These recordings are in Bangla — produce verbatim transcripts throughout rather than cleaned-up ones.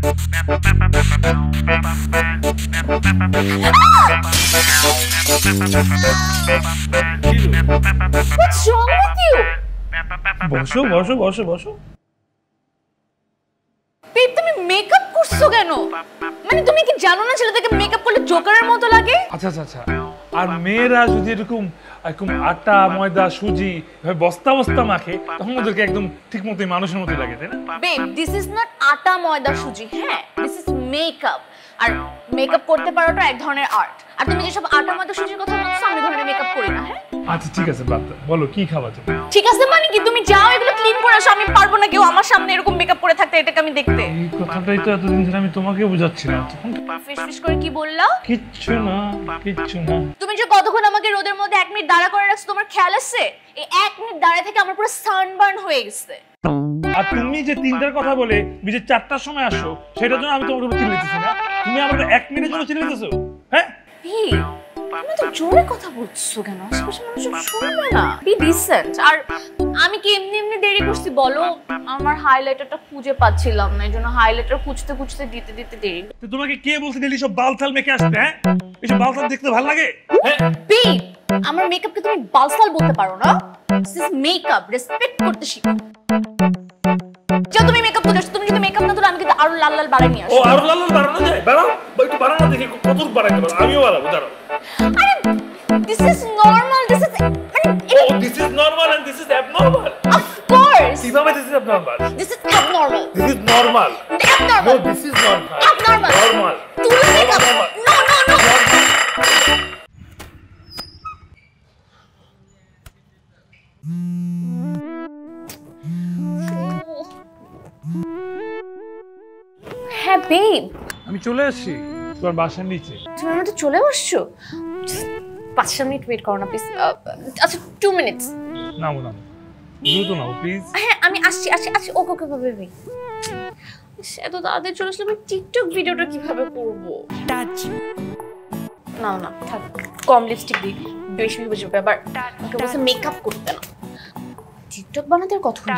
What's wrong with you? Bosho, bosho, bosho, bosho. Babe, তুমি makeup করছো কেন? মানে তুমি কি জানো না ছেলেটাকে makeup করলে জোকারের মতো লাগে? আচ্ছা আচ্ছা আচ্ছা। আর মেয়েরা যদি এরকম এরকম আটা ময়দা সুজি বস্তা বস্তা মাখে তখন ওদেরকে একদম ঠিকমতো মানুষের মতো লাগে, তাই না? Babe, this is not আটা ময়দা সুজি, হ্যাঁ, this is makeup. আর মেকআপ করতে পারাটা এক ধরনের আর্ট। আর তুমি যেসব আটা ময়দা সুজির কথা বলছো আমি ধরনের মেকআপ করি না, হ্যাঁ? আচ্ছা ঠিক আছে বাদ দাও, বলো কি খাবা তুমি? ঠিক আছে মানে কি তুমি যাও এগুলো ক্লিন করে আসো, আমি পারবো না কেউ আমার সামনে এরকম মেকআপ করে থাকতে, এটাকে আমি দেখতে। এই কথাটাই তো এতদিন ধরে আমি তোমাকে বুঝাচ্ছিলাম। তুমি ফিস ফিস করে কি বললা? কিচ্ছু না, কিচ্ছু না। তুমি যে কতক্ষণ আমাকে রোদের মধ্যে এক মিনিট দাঁড়া করে রাখছো তোমার খেয়াল আছে? এই এক মিনিট দাঁড়ায় থেকে আমার পুরো সানবার্ন হয়ে গেছে। আর তুমি যে তিনটার কথা বলে তুমি যে চারটার সময় আসো সেটার জন্য আমি তোমাকে চিল্লাতেছি না, তুমি আমার এক মিনিটের জন্য চিল্লাতেছো, হ্যাঁ? তুমি তো জোরে কথা বলছো কেন? আশেপাশে মানুষ শুনবে না। B dissent. আর আমি কি এমনি এমনি দেরি করছি বলো? আমার হাইলাইটারটা খুঁজে পাচ্ছিলাম না, এইজন্য হাইলাইটার খুঁজতে খুঁজতে দিতে দিতে দেরি। তো তোমাকে কে বলছে ডেলি সব বালছাল মেখে আসতে, হ্যাঁ? এসব বালছাল দেখতে ভালো লাগে? হ্যাঁ বি, আমার মেকআপকে তুমি বালছাল বলতে পারো না? দিস ইজ মেকআপ, রেসপেক্ট করতে শিখো। যা তুমি মেকআপ করছো, তুমি যদি মেকআপ না করো আমি কিন্তু আরো লাল লাল বাড়াই নিয়ে আসব। ও আরো লাল লাল বাড়ানো যায়? বাড়াও, একটু বাড়ানো দেখি কত বাড়াতে পারো। আমিও বাড়াবো, দাঁড়াও। This is normal, this is oh, this is normal and this is abnormal. Of course. See, Mama, this is abnormal. This is abnormal. This is normal. Abnormal. No, this is normal. Abnormal. Normal. Do you make up? No, no, no. Hey, babe. আমি চলে আসছি তোমার বাসার নিচে। তুমি আমার তো চলে আসছো? পাঁচটা মিনিট ওয়েট করো না প্লিজ। আচ্ছা টু মিনিটস। না না দ্রুত নাও প্লিজ। হ্যাঁ আমি আসছি আসছি আসছি। Okay okay baby. এত তাড়াতাড়ি চলে আসলে আমি টিকটক ভিডিওটা কিভাবে করব? না না থাক, কম লিপস্টিক দিই, বেশি বুঝে ব্যাপার। ওকে বলছে মেকআপ করতে না, টিকটক বানাতে আর কতক্ষণ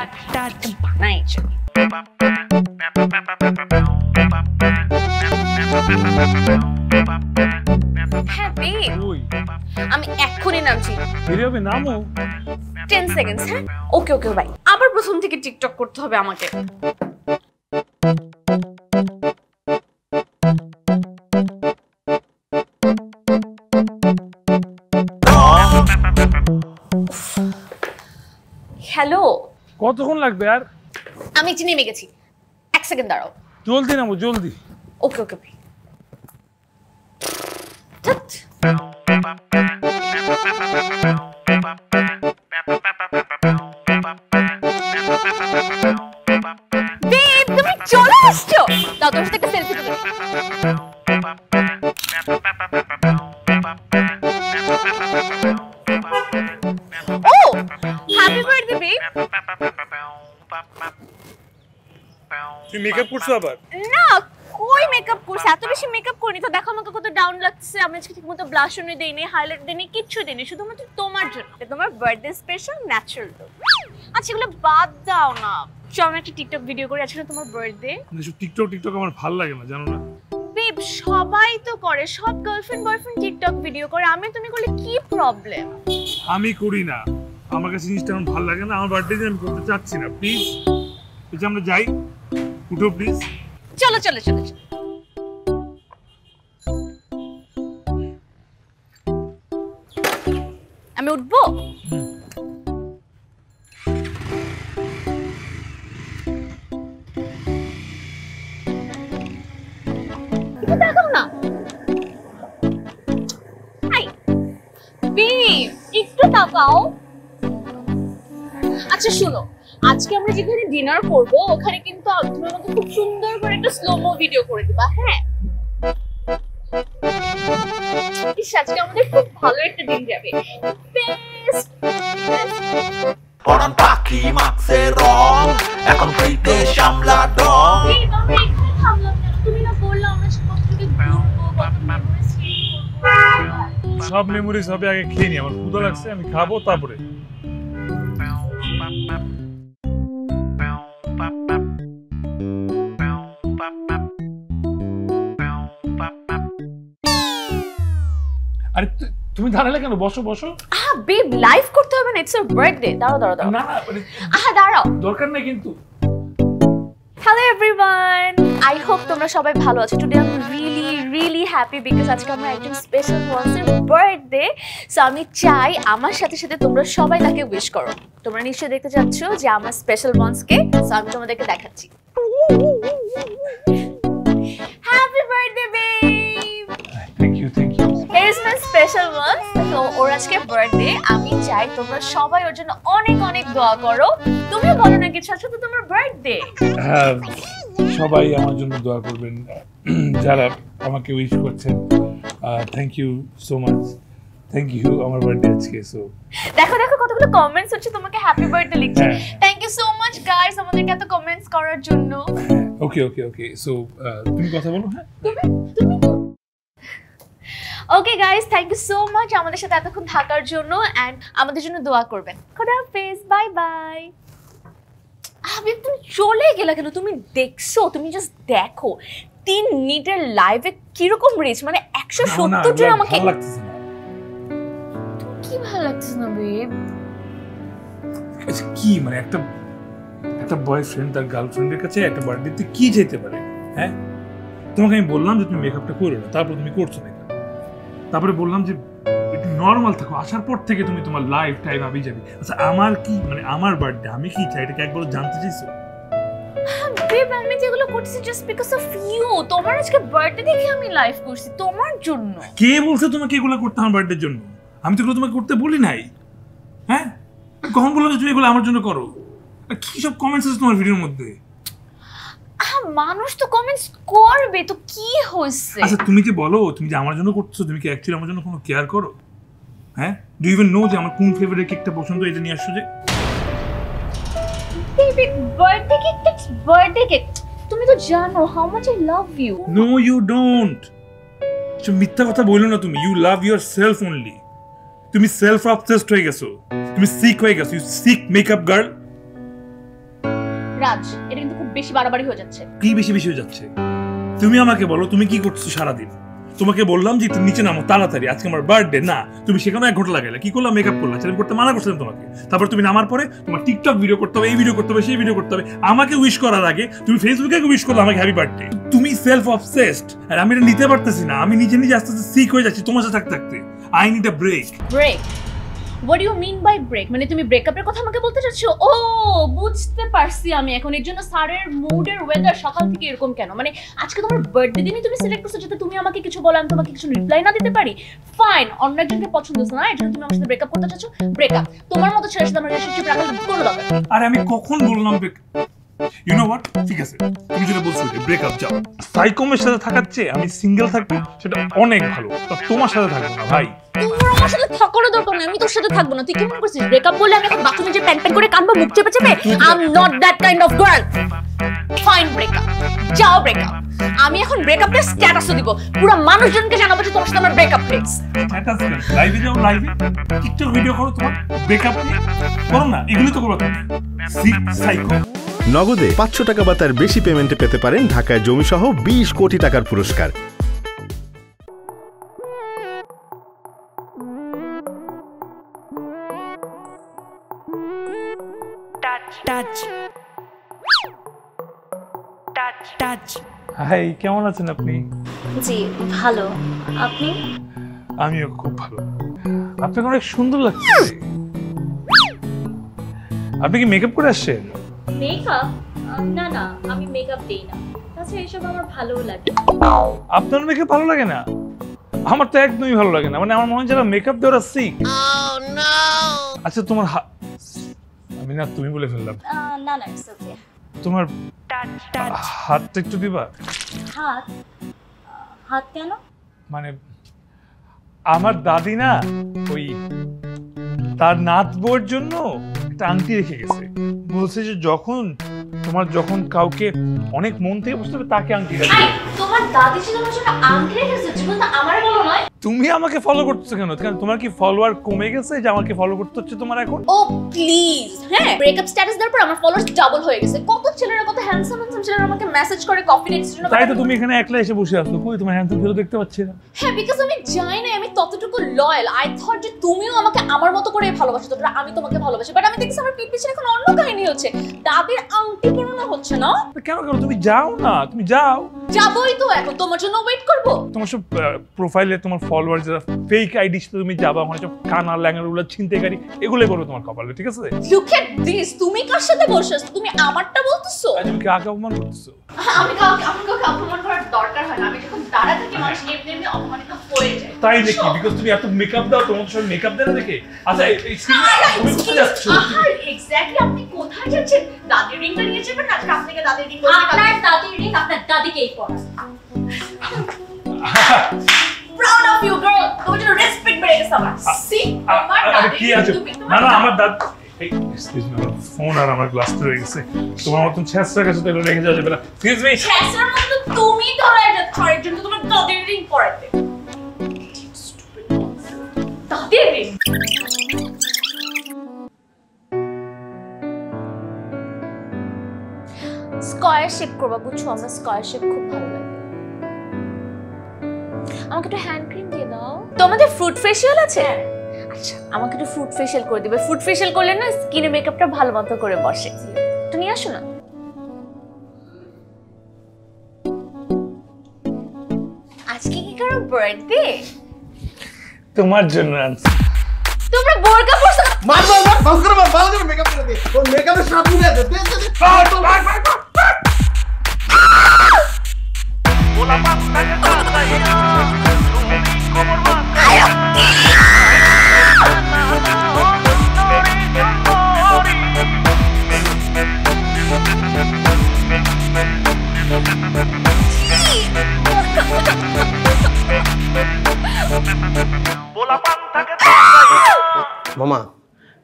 বানাই। হ্যাঁ আমি এক্ষুনি নামছি। নামো দশ সেকেন্ডস, হ্যাঁ? ওকে ওকে ভাই, আবার প্রথম থেকে টিকটক করতে হবে আমাকে। হ্যালো, কতক্ষণ লাগবে আর? আমি চিনি নেমে গেছি, এক সেকেন্ড দাঁড়াও। জলদি নামো জলদি। ওকে ওকে ভাই। তুমি মেকআপ করছো আবার? না কই মেকআপ করছ? এত বেশি মেকআপ করিনি তো, দেখো আমাকে কত ডাউন লাগছে। আমি আজকে ঠিকমতো ব্লাশও নি দেইনি, হাইলাইট দেইনি, কিচ্ছু দেইনি, শুধুমাত্র তোমার জন্য। তোমার বার্থডে স্পেশাল ন্যাচারাল তো। আচ্ছা এগুলো বাদ দাও না, চল আমরা একটা টিকটক ভিডিও করি। আজকে তোমার বার্থডে। না শুধু টিকটক টিকটক আমার ভালো লাগে না জানো না। বেব সবাই তো করে, সব গার্লফ্রেন্ড বয়ফ্রেন্ড টিকটক ভিডিও করে, আমি তুমি করলে কি প্রবলেম? আমি করি না, আমার কাছে জিনিসটা আমার ভালো লাগে না, আমার বার্থডে দিন আমি করতে চাচ্ছি না। প্লিজ প্লিজ আমরা যাই, উঠো প্লিজ। চলো চলো চলো। আমি উঠবো? দেখো না একটু তাকাও। আচ্ছা শোনো, আজকে আমরা যেখানে ডিনার করব ওখানে কিন্তু তুমি আমাকে খুব সুন্দর করে একটা স্লোমো ভিডিও করে দিবা, হ্যাঁ? আজকে আমাদের খুব ভালো একটা দিন যাবে। তুমি না বললে আমরা কত থেকে ঘুরবো, কত মেমোরিজ করবো। সব মেমোরিজ হবে আগে খেয়ে নি, আমার ক্ষুধা লাগছে, আমি খাবো তারপরে। Bop bop bop bop bop bop bop. আরে তুমি দাঁড়ালে কেন? বসো বসো। আহা বেব, লাইভ করতে হবে না, ইটস আ বার্থডে। দাঁড়াও দাঁড়াও দাঁড়াও। না আহা দাঁড়াও, দরকার নেই কিন্তু। Hello everyone, I hope তোমরা সবাই ভালো আছো। Today I'm really really happy because আজকে আমার একজন স্পেশাল পার্সনের বার্থডে। সো আমি চাই আমার সাথে সাথে তোমরা সবাই তাকে উইশ করো। তোমরা নিশ্চয়ই দেখতে চাচ্ছো যে আমার স্পেশাল পার্সনকে, সো আমি তোমাদেরকে দেখাচ্ছি। Happy birthday babe! Thank you, thank you. Here's my special one. So ওর আজকে birthday, আমি চাই তোমরা সবাই ওর জন্য অনেক অনেক দোয়া করো। তুমিও বলো না কিছু, আজকে তো তোমার birthday. সবাই আমার জন্য দোয়া করবেন যারা আমাকে উইশ করছেন। Thank you so much. Thank you, আমার বার্থডে আজকে। সো দেখো দেখো কতগুলো কমেন্টস হচ্ছে তোমাকে হ্যাপি বার্থডে লিখছে। Thank you so much guys আমাদেরকে এত কমেন্টস করার জন্য। ওকে ওকে ওকে সো তুমি কথা বলো। হ্যাঁ তুমি তুমি okay guys, thank you so much আমাদের সাথে এতক্ষণ থাকার জন্য এন্ড আমাদের জন্য দোয়া করবেন। খোদা হাফেজ, বাই বাই। আমি তুমি চলে গেলা কেন? তুমি দেখছো, তুমি জাস্ট দেখো তিন মিনিটের লাইভে কিরকম রিচ, মানে একশো সত্তর জন আমাকে। কি ভালো লাগছে না বেব? আচ্ছা কি মানে একটা একটা বয়ফ্রেন্ড তার গার্লফ্রেন্ডের কাছে একটা বার্থডেতে কি যেতে পারে? হ্যাঁ তোমাকে আমি বললাম যে তুমি মেকআপটা করো না, তারপর তুমি করছো না। তারপরে বললাম যে একটু নর্মাল থাকো, আসার পর থেকে তুমি তোমার লাইফ টাইম আবি যাবে। আচ্ছা আমার কি মানে আমার বার্থডে আমি কি চাই এটাকে একবার জানতে চাইছো? হ্যাঁ বেব, আমি যেগুলো করছি জাস্ট বিকজ অফ ইউ। তোমার আজকে বার্থডে দেখে আমি লাইভ করছি তোমার জন্য। কে বলছো তোমাকে এগুলো করতে আমার বার্থডের জন্য? আমি তো তোমাকে করতে বলি নাই। হ্যাঁ কখন বললাম যে তুমি এগুলো আমার জন্য করো? আর কি সব কমেন্টস আছে তোমার ভিডিওর মধ্যে? মানুষ তো কমেন্টস করবে, তো কি হইছে? আচ্ছা তুমি কি বলো তুমি যে আমার জন্য করছো, তুমি কি অ্যাকচুয়ালি আমার জন্য কোনো কেয়ার করো? হ্যাঁ ডু ইউ ইভেন নো যে আমার কোন ফেভারিট কেকটা পছন্দ? এটা নিয়ে আসছো যে favourite birthday cake. That's birthday cake. তুমি তো জানো how much I love you. No you don't. তুমি মিথ্যা কথা বলো না। তুমি ইউ লাভ ইয়োরসেলফ অনলি। তুমি সেলফ অবসেসড হয়ে গেছো, তুমি সিক হয়ে গেছো। You sick makeup girl. Raj এটা কিন্তু খুব বেশি বাড়াবাড়ি হয়ে যাচ্ছে। কি বেশি বেশি হয়ে যাচ্ছে? তুমি আমাকে বলো তুমি কি করছো সারা দিন? তোমাকে বললাম যে একটু নিচে নামো তাড়াতাড়ি, আজকে আমার বার্থডে না। তুমি সেখানে এক ঘন্টা লাগালে, কি করলাম? মেকআপ করলাম, সেরকম করতে মানা করছিলাম তোমাকে। তারপর তুমি নামার পরে তোমার টিকটক ভিডিও করতে হবে, এই ভিডিও করতে হবে, সেই ভিডিও করতে হবে। আমাকে উইশ করার আগে তুমি ফেসবুকে উইশ করো আমাকে হ্যাপি বার্থডে। তুমি সেলফ অবসেসড আর আমি এটা নিতে পারতেছি না। আমি নিজে নিজে আস্তে আস্তে সিক হয়ে যাচ্ছি তোমার সাথে থাকতে থাকতে। I need a break. Break? What do you mean by break? মানে তুমি ব্রেকআপের কথা আমাকে বলতে চাচ্ছো? ও বুঝতে পারছি আমি এখন। এর জন্য স্যারের মুডের ওয়েদার সকাল থেকে এরকম কেন? মানে আজকে তোমার বার্থডে দিনই তুমি সিলেক্ট করছো যাতে তুমি আমাকে কিছু বলো, আমি তোমাকে কিছু রিপ্লাই না দিতে পারি। ফাইন, অন্য একজনকে পছন্দ হচ্ছে না, এজন্য তুমি আমার সাথে ব্রেকআপ করতে চাচ্ছো। ব্রেকআপ তোমার মতো ছেলের সাথে আমার রিলেশনশিপ রাখা কোনো দরকার। আরে আমি কখন বললাম ব্রেক? You know what? ঠিক আছে তুমি যেটা বলছো ব্রেকআপ যাও। সাইকোমের সাথে থাকার চেয়ে আমি সিঙ্গেল থাকবো সেটা অনেক ভালো। তোমার সাথে থাকবো না ভাই। তোর আমার সাথে থাকারও দরকার নেই, আমি তোর সাথে থাকবো না। তুই কেমন করছিস? ব্রেকআপ বলে আমি এখন বাথরুমে যে প্যান প্যান করে কানবো মুখ চেপে চেপে? I am not that kind of girl. Fine breakup যাও, ব্রেকআপ। আমি এখন ব্রেকআপের স্ট্যাটাসও দিব, পুরো মানুষজনকে জানাবো যে তোর সাথে আমার ব্রেকআপ হয়েছে। স্ট্যাটাস কেন? লাইভে যাও, লাইভে টিকটক ভিডিও করো, তোমার ব্রেকআপ নিয়ে করো না, এগুলো তো করো না। Sick psycho. নগদে পাঁচশো টাকা বা তার বেশি পেমেন্টে পেতে পারেন ঢাকায় জমি সহ বিশ কোটি টাকার পুরস্কার। হাই, কেমন আছেন আপনি? জি ভালো, আপনি? আমিও খুব ভালো। আপনাকে অনেক সুন্দর লাগছে। আপনি কি মেকআপ করে আসছেন? মেকআপ? না না, আমি মেকআপ দেই না। আচ্ছা এসব আমার ভালো লাগে। আপনার মেকআপ ভালো লাগে না? আমার তো একদমই ভালো লাগে না। মানে আমার মনে হয় যারা মেকআপ দেয় ওরা সিক। ও নো। আচ্ছা তোমার আমি না তুমি বলে ফেললাম। না না ইটস ওকে। তোমার হাতটা একটু দিবা? হাত? হাত কেন? মানে আমার দাদি না ওই তার নাতবউর জন্য একটা আংটি রেখে গেছে। বলছে যে যখন তোমার যখন কাউকে অনেক মন থেকে বুঝতে হবে তাকে আংটি রাখবে। তোমার দাদি ছিল আমার জন্য আংটি রেখেছে, জীবনটা আমারই বলো নয়। তুমি আমাকে ফলো করছো কেন? তোমার কি ফলোয়ার কমে গেছে যে আমাকে ফলো করতে হচ্ছে তোমার এখন? ও প্লিজ, হ্যাঁ ব্রেকআপ স্ট্যাটাস দেওয়ার পর আমার ফলোয়ার্স ডাবল হয়ে গেছে। কত ছেলেরা, কত হ্যান্ডসাম হ্যান্ডসাম ছেলেরা আমাকে মেসেজ করে কফি ডেটস জন্য। তাই তো তুমি এখানে একলা এসে বসে আছো, কই তোমার হ্যান্ডসাম ছেলে দেখতে পাচ্ছি না। হ্যাঁ বিকজ আমি জানি না আমি ততটুকু লয়াল। আই থট যে তুমিও আমাকে আমার মতো করে ভালোবাসো, তোমরা আমি তোমাকে ভালোবাসি, বাট আমি দেখছি আমার পিঠ পিছনে এখন অন্য কাহিনী হচ্ছে, দাবির আংটি পরানো হচ্ছে না। কেন কেন তুমি যাও না, তুমি যাও। যাবই তো, এখন তোমার জন্য ওয়েট করব। তোমার সব প্রোফাইলে তোমার ফলোয়ার যারা ফেক আইডি ছিল তুমি যাবা, মানে সব কানা ল্যাঙ্গুলা ছিনতাইকারী এগুলো করো তোমার কপালে, ঠিক আছে? লুক এট দিস, তুমি কার সাথে বসছস? তুমি আমারটা বলতেছো, তুমি কাকে অপমান করতেছো? আমি কাকে আমি কাকে অপমান করার দরকার হয় না। আমি যখন দাঁড়া থেকে মানুষ এমনি এমনি অপমানিত হয়ে যায়। তাই দেখি বিকজ তুমি এত মেকআপ দাও, তোমার সব মেকআপ দেনা দেখে। আচ্ছা এক্সকিউজ মি, তুমি যাচ্ছ আর এক্স্যাক্টলি আপনি কোথায় যাচ্ছেন? দাদির রিংটা নিয়েছেন না আজকে? আপনাকে দাদির রিং, আপনার দাদির রিং আপনার দাদিকেই পড়া। Proud of you girl, তোমার জন্য রেসপেক্ট বেড়ে গেছে আমার। সি আমার দাদি, তুমি না না আমার দাদি। এই এক্সকিউজ মি, আমার ফোন আর আমার গ্লাস তো হয়ে গেছে। তোমার মতন ছেছরা কাছে তো রেখে যাও যাবে না। এক্সকিউজ মি, ছেছরা মত তুমি ধরে যাচ্ছ এর জন্য তোমার দাদির রিং পড়াতে। স্টুপিড দাদির রিং। স্কয়ার শেপ করব, বুঝছো? আমার স্কয়ার শেপ খুব ভালো লাগে। আমাকে একটু হ্যান্ড ক্রিম দিয়ে দাও। তোমাদের ফ্রুট ফেশিয়াল আছে? আচ্ছা আমাকে একটু ফ্রুট ফেশিয়াল করে দিবে। ফ্রুট ফেশিয়াল করলে না স্কিনে মেকআপটা ভালোমতো করে বসে। তুমি আসো না? আজকে কি কারো বার্থডে? তোমার জন্য আনছি। তোমরা বোরকা পরছো? মার মার মার বাস করে মার, ভালো করে মেকআপ করে দে। ও মেকআপের সাপ নিয়ে দে। দে দে মার মার মার। ওলা পাতা পাতা মামা,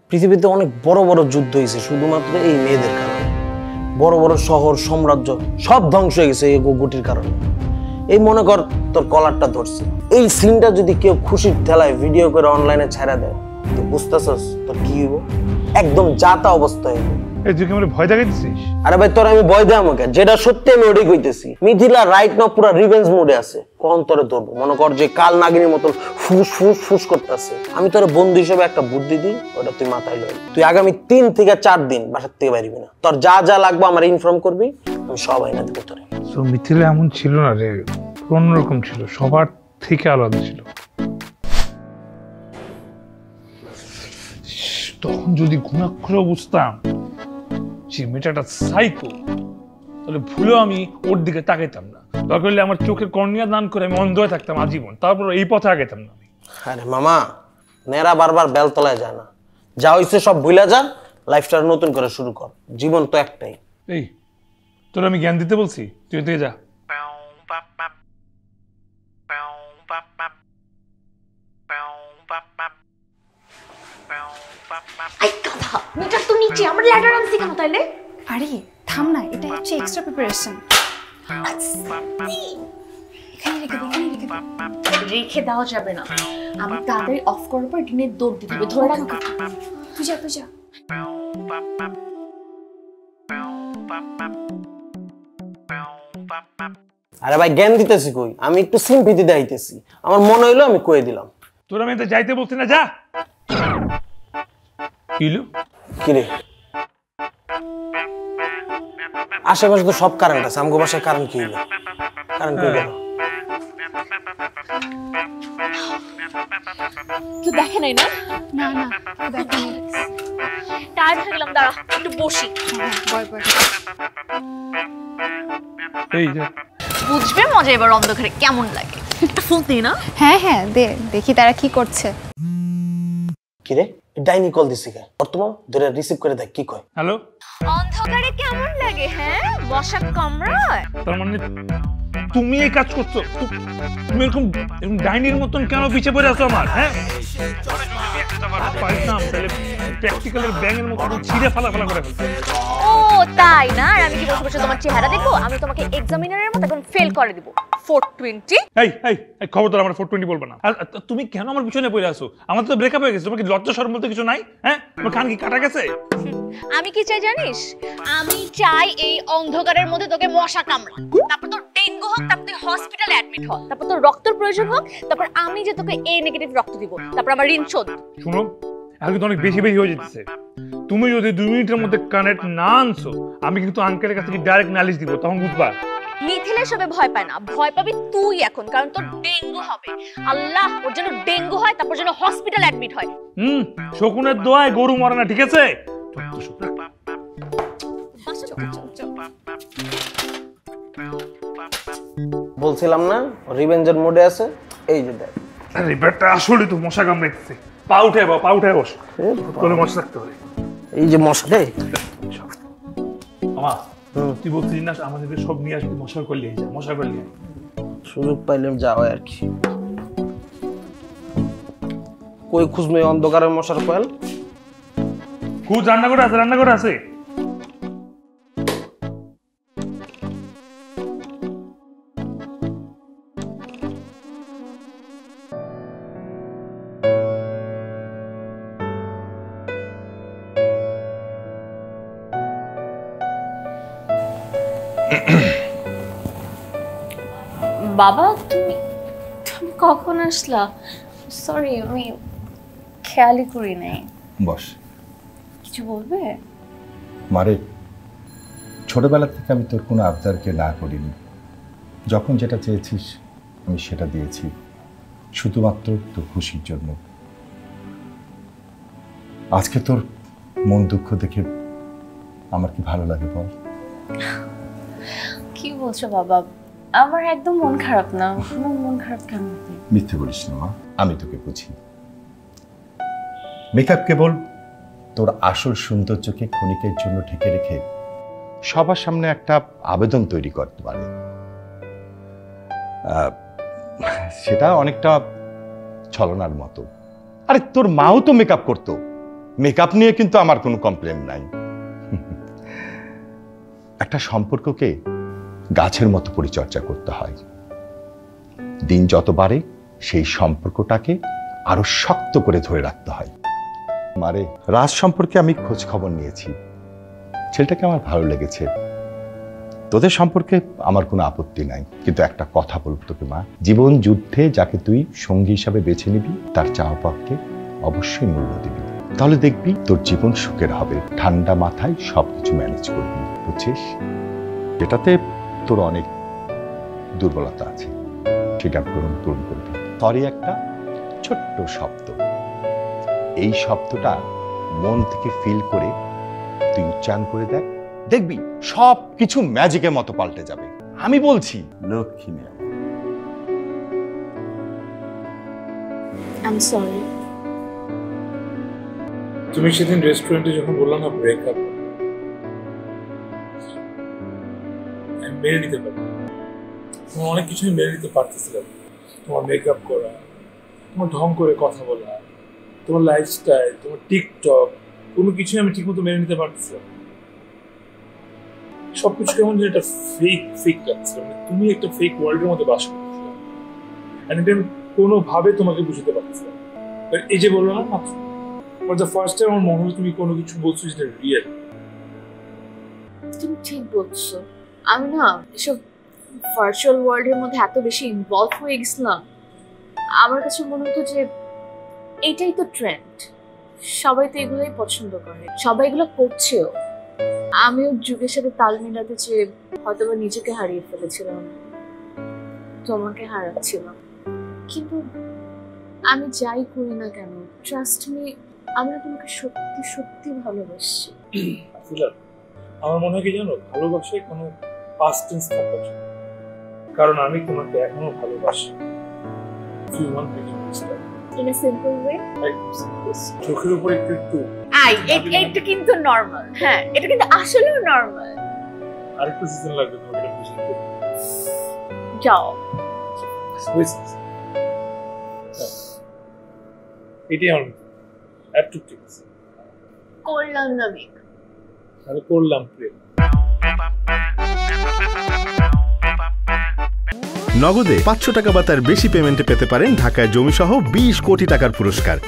পৃথিবীতে অনেক বড় বড় যুদ্ধ হয়েছে শুধুমাত্র এই মেয়েদের কারণে। বড় বড় শহর সাম্রাজ্য সব ধ্বংস হয়ে গেছে এই গুটির কারণে। এই মনে কর তোর কলারটা ধরছে, এই সিনটা যদি কেউ খুশির ঠেলায় ভিডিও করে অনলাইনে ছাড়া দেয়, তুই বুঝতেছস তোর কি হইব? একদম জাতা অবস্থা হইব। এই তুই কি আমারে ভয় দেখাইছিস? আরে ভাই তোর আমি ভয় দেয়া আমাকে, যেটা সত্যি আমি ওটাই কইতেছি। মিথিলা রাইট নাও পুরো রিভেঞ্জ মুডে আছে। কোন তোরে ধরবো, মনে কর যে কাল নাগিনীর মতন ফুস ফুস ফুস করতেছে। আমি তোর বন্ধু হিসেবে একটা বুদ্ধি দিই, ওটা তুই মাথায় লই। তুই আগামী তিন থেকে চার দিন বাসার থেকে বাইরিবি না। তোর যা যা লাগবে আমার ইনফর্ম করবি, আমি সব আইনা দেবো তোরে। তো মিথিলা এমন ছিল না রে, অন্যরকম ছিল, সবার থেকে আলাদা ছিল। তখন যদি ঘুণাক্ষরে বুঝতাম যে মেয়েটা সাইকো, তাহলে ভুলেও আমি ওর দিকে তাকাইতাম না। দরকার হলে আমার চোখের কর্নিয়া দান করে আমি অন্ধ হয়ে থাকতাম আজীবন, তারপর এই পথে আগাইতাম না। আরে মামা, নেড়া বারবার বেলতলায় যায় না, যা হয়েছে সব ভুলে যা, লাইফটা নতুন করে শুরু কর, জীবন তো একটাই। এই তোর আমি জ্ঞান দিতে বলছি, তুই এদিকে যা। মিটার তো নিচে, আমরা ল্যাডার আনছি কেন তাইলে? আরে থাম না, এটা হচ্ছে এক্সট্রা প্রিপারেশন। এখানে রেখে দাও, এখানে রেখে দাও। রেখে দেওয়া যাবে না, আমি তাড়াতাড়ি অফ করার পর ডিনের দৌড় দিতে হবে। ধরে রাখো, তুই যা তুই যা। আরে ভাই জ্ঞান দিতেছি কই, আমি একটু সিম্পিতি দিতেছি, আমার মনে হইলো আমি কয়ে দিলাম। তোর আমি তো যাইতে বলছি না, যা। কিলো কি রে, আশেপাশে তো সব কারেন্ট আছে, আমগো বাসায় কারেন্ট কি হইলো? কারেন্ট কই গেল? তুই দেখে নাই না? না না দেখে নাই। টায়ার হয়ে গেলাম, দাঁড়া একটু বসি। বয় বয়, এই যা। বুঝবে মজা এবার অন্ধকারে কেমন লাগে। একটা ফুল দে না। হ্যাঁ হ্যাঁ দে, দেখি তারা কি করছে। কি রে, ডাইনি কল দিছে কে? বর্তমান ধরে রিসিভ করে দেখ কি কয়। হ্যালো, অন্ধকারে কেমন লাগে? হ্যাঁ বসা কামরায়। তার মানে তুমি এই কাজ করছো? তুমি এরকম ডাইনির মতন কেন পিছে পড়ে আছো আমার? হ্যাঁ পারতাম তাহলে প্র্যাকটিক্যালের ব্যাঙের মতো ছিঁড়ে ফালা ফালা করে ফেলতে। ও তাই না? আর আমি কি বসে বসে তোমার চেহারা দেখবো? আমি তোমাকে এক্সামিনারের মত এখন ফেল করে দেব। চারশো বিশ এই এই এই খবরদার আমার চারশো বিশ বলবা না। তুমি কেন আমার পিছনে পড়ে আছো? আমার তো ব্রেকআপ হয়ে গেছে। তোমার কি লজ্জা শরম বলতে কিছু নাই? হ্যাঁ, তোমার কান কি কাটা গেছে? আমি কি চাই জানিস? আমি চাই এই অন্ধকারের মধ্যে তোকে মশা কামড়া, তারপর তো ডেঙ্গু হোক, তারপর তুই হসপিটালে অ্যাডমিট হোক, তারপর তোর রক্তের প্রয়োজন হোক, তারপর আমি যে তোকে এ নেগেটিভ রক্ত দিব, তারপর আমার ঋণ শোধ। শুনো, আজকে তো অনেক বেশি বেশি হয়ে যাচ্ছে। তুমি যদি দুই মিনিটের মধ্যে কানেক্ট না আনছো, আমি কিন্তু আঙ্কেলের কাছে ডাইরেক্ট নালিশ দিব। তখন বুঝবা। মিথিলে সবে ভয় পায় না, ভয় পাবি তুই এখন, কারণ তোর ডেঙ্গু হবে। আল্লাহ, ওর জন্য ডেঙ্গু হয়, তারপর যেন হসপিটাল অ্যাডমিট হয়। হুম, শকুনের দোয়ায় গরু মরে না, ঠিক আছে? বলছিলাম না রিভেঞ্জের মোডে আছে। এই যে দেখ, আরে বেটা আসলে তো মশা কামড়াইতেছে। পা উঠে বা পা উঠে বস, তোলে মশা রাখতে হবে। এই যে মশা দেখ আমা, তুই বলছিস না আমাদের সব নিয়ে আসবি, মশা করলে যা, মশা করলে সুযোগ পাইলাম যাও আর কি। কই খুঁজবে অন্ধকারের মশার কয়েল? খুব রান্না করে আছে, রান্না করে আছে। বাবা, তুমি তুমি কখন আসলা? সরি, আমি খেয়ালই করি নাই। বস, কিছু বলবে? মারে, ছোটবেলা থেকে আমি তোর কোনো আবদারকে না করিনি। যখন যেটা চেয়েছিস আমি সেটা দিয়েছি, শুধুমাত্র তোর খুশির জন্য। আজকে তোর মন দুঃখ দেখে আমার কি ভালো লাগে বল? কি বলছো বাবা, আমার একদম মন খারাপ না। মন খারাপ কেন? মিথ্যে বলিস না মা, আমি তোকে বুঝি। মেকআপ কেবল তোর আসল সৌন্দর্যকে ক্ষণিকের জন্য ঢেকে রেখে সবার সামনে একটা আবেদন তৈরি করতে পারে। সেটা অনেকটা ছলনার মতো। আরে তোর মাও তো মেকআপ করতো, মেকআপ নিয়ে কিন্তু আমার কোনো কমপ্লেন নাই। একটা সম্পর্ককে গাছের মতো পরিচর্যা করতে হয়। দিন যত বাড়ে সেই সম্পর্কটাকে আরো শক্ত করে ধরে রাখতে হয়। মারে, রাজ সম্পর্কে আমি খোঁজ খবর নিয়েছি, ছেলেটাকে আমার ভালো লেগেছে। তোদের সম্পর্কে আমার কোনো আপত্তি নাই, কিন্তু একটা কথা বলব তোকে মা, জীবন যুদ্ধে যাকে তুই সঙ্গী হিসাবে বেছে নিবি তার চাওয়া পাওয়াকে অবশ্যই মূল্য দিবি, তাহলে দেখবি তোর জীবন সুখের হবে। ঠান্ডা মাথায় সবকিছু ম্যানেজ করবি, বুঝছিস? এটাতে তোর অনেক দুর্বলতা আছে, সেটা পূরণ পূরণ করবি। সরি একটা ছোট্ট শব্দ, এই শব্দটা মন থেকে ফিল করে তুই উচ্চারণ করে দেখ, দেখবি সব কিছু ম্যাজিকের মতো পাল্টে যাবে। আমি বলছি লক্ষ্মী মিয়া। I am sorry. তুমি সেদিন রেস্টুরেন্টে যখন বললাম না ব্রেকআপ, মেনে নিতে পারি তোমার অনেক কিছুই মেনে নিতে পারতেছিলাম। তোমার মেকআপ করা, তোমার ঢং করে কথা বলা, তোমার লাইফস্টাইল, তোমার টিকটক, কোনো কিছুই আমি ঠিকমতো মেনে নিতে পারতেছিলাম। সবকিছু কেমন যেন একটা ফেক ফেক লাগছিল। মানে তুমি একটা ফেক ওয়ার্ল্ডের মধ্যে বাস করতেছিলাম, অ্যান্ড এটা আমি কোনোভাবে তোমাকে বুঝতে পারতেছিলাম। বাট এই যে বললাম না মাত্র, ফর দ্য ফার্স্ট টাইম আমার মনে হলো তুমি কোনো কিছু বলছো যেটা রিয়েল। তুমি ঠিক বলছো। আমি না এসব ভার্চুয়াল ওয়ার্ল্ডের মধ্যে এত বেশি ইনভলভ হয়ে গেছিলাম, আমার কাছে মনে হতো যে এইটাই তো ট্রেন্ড, সবাই তো এগুলোই পছন্দ করে, সবাই এগুলো করছেও। আমিও যুগের সাথে তাল মেলাতে চেয়ে হয়তো বা নিজেকে হারিয়ে ফেলেছিলাম, তোমাকে হারাচ্ছিলাম। কিন্তু আমি যাই করি না কেন, ট্রাস্ট মি, আমরা তোমাকে সত্যি সত্যি ভালোবাসছি। আমার মনে হয় কি জানো, ভালোবাসায় কোনো past tense থাকবে না, কারণ আমি তোমাকে এখনো ভালোবাসি। In a simple way? চোখের উপর একটু একটু আই, এটা কিন্তু নরমাল। হ্যাঁ, এটা কিন্তু আসলেও নরমাল। আর একটু সিজন লাগবে তোমাকে বুঝতে। যাও, এটাই আমার অ্যাপটিটিউড। করলাম না মেক, তাহলে করলাম প্রেম। নগদে পাঁচশো টাকা বা তার বেশি পেমেন্টে পেতে পারেন ঢাকায় জমি সহ বিশ কোটি টাকার পুরস্কার।